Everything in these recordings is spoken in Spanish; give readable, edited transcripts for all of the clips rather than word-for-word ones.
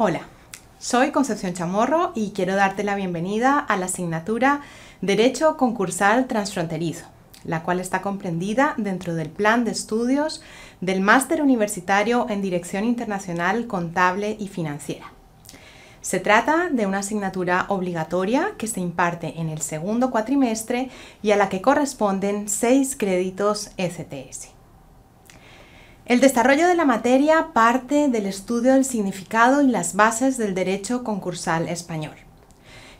Hola, soy Concepción Chamorro y quiero darte la bienvenida a la asignatura Derecho Concursal Transfronterizo, la cual está comprendida dentro del plan de estudios del Máster Universitario en Dirección Internacional Contable y Financiera. Se trata de una asignatura obligatoria que se imparte en el segundo cuatrimestre y a la que corresponden 6 créditos ECTS. El desarrollo de la materia parte del estudio del significado y las bases del derecho concursal español.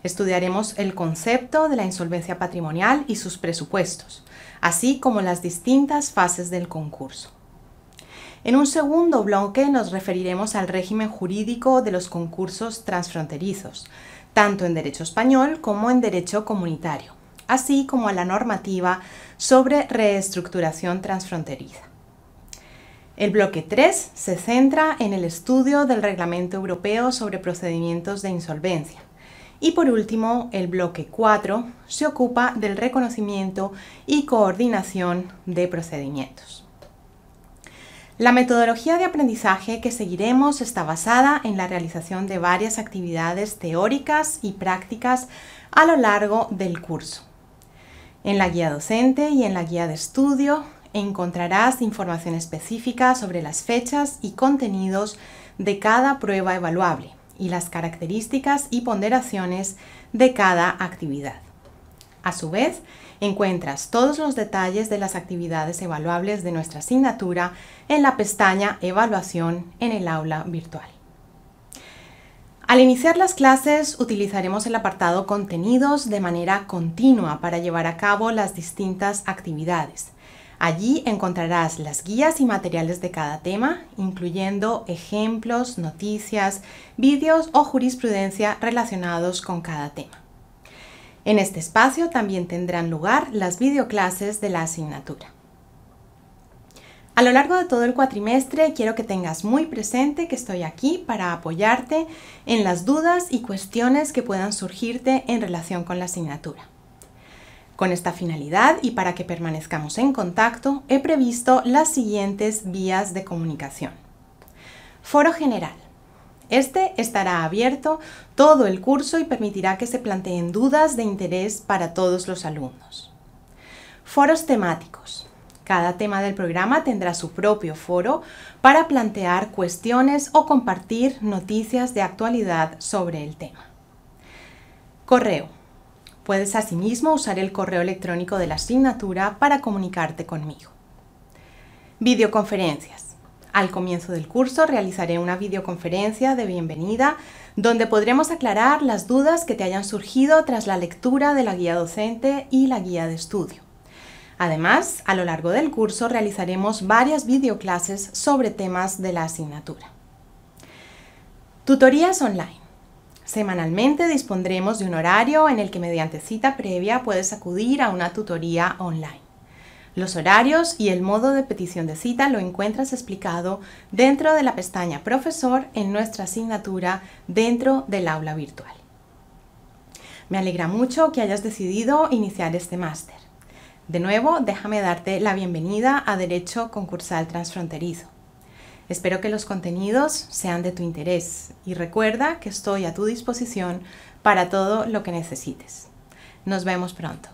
Estudiaremos el concepto de la insolvencia patrimonial y sus presupuestos, así como las distintas fases del concurso. En un segundo bloque nos referiremos al régimen jurídico de los concursos transfronterizos, tanto en derecho español como en derecho comunitario, así como a la normativa sobre reestructuración transfronteriza. El bloque 3 se centra en el estudio del Reglamento Europeo sobre Procedimientos de Insolvencia. Y por último, el bloque 4 se ocupa del reconocimiento y coordinación de procedimientos. La metodología de aprendizaje que seguiremos está basada en la realización de varias actividades teóricas y prácticas a lo largo del curso. En la guía docente y en la guía de estudio encontrarás información específica sobre las fechas y contenidos de cada prueba evaluable y las características y ponderaciones de cada actividad. A su vez, encuentras todos los detalles de las actividades evaluables de nuestra asignatura en la pestaña Evaluación en el aula virtual. Al iniciar las clases, utilizaremos el apartado Contenidos de manera continua para llevar a cabo las distintas actividades. Allí encontrarás las guías y materiales de cada tema, incluyendo ejemplos, noticias, vídeos o jurisprudencia relacionados con cada tema. En este espacio también tendrán lugar las videoclases de la asignatura. A lo largo de todo el cuatrimestre quiero que tengas muy presente que estoy aquí para apoyarte en las dudas y cuestiones que puedan surgirte en relación con la asignatura. Con esta finalidad y para que permanezcamos en contacto, he previsto las siguientes vías de comunicación. Foro general. Este estará abierto todo el curso y permitirá que se planteen dudas de interés para todos los alumnos. Foros temáticos. Cada tema del programa tendrá su propio foro para plantear cuestiones o compartir noticias de actualidad sobre el tema. Correo. Puedes asimismo usar el correo electrónico de la asignatura para comunicarte conmigo. Videoconferencias. Al comienzo del curso realizaré una videoconferencia de bienvenida donde podremos aclarar las dudas que te hayan surgido tras la lectura de la guía docente y la guía de estudio. Además, a lo largo del curso realizaremos varias videoclases sobre temas de la asignatura. Tutorías online. Semanalmente dispondremos de un horario en el que mediante cita previa puedes acudir a una tutoría online. Los horarios y el modo de petición de cita lo encuentras explicado dentro de la pestaña Profesor en nuestra asignatura dentro del aula virtual. Me alegra mucho que hayas decidido iniciar este máster. De nuevo, déjame darte la bienvenida a Derecho Concursal Transfronterizo. Espero que los contenidos sean de tu interés y recuerda que estoy a tu disposición para todo lo que necesites. Nos vemos pronto.